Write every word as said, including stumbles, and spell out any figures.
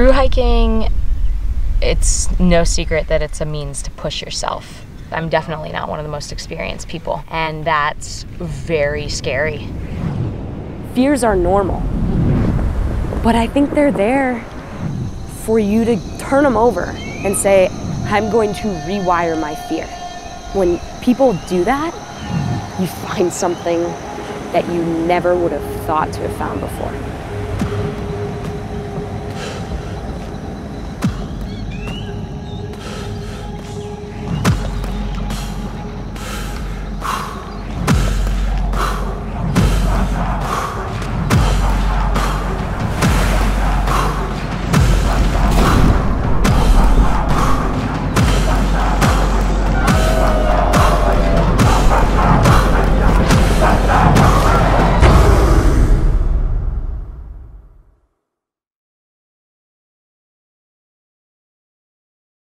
Through hiking, it's no secret that it's a means to push yourself. I'm definitely not one of the most experienced people, and that's very scary. Fears are normal, but I think they're there for you to turn them over and say, I'm going to rewire my fear. When people do that, you find something that you never would have thought to have found before.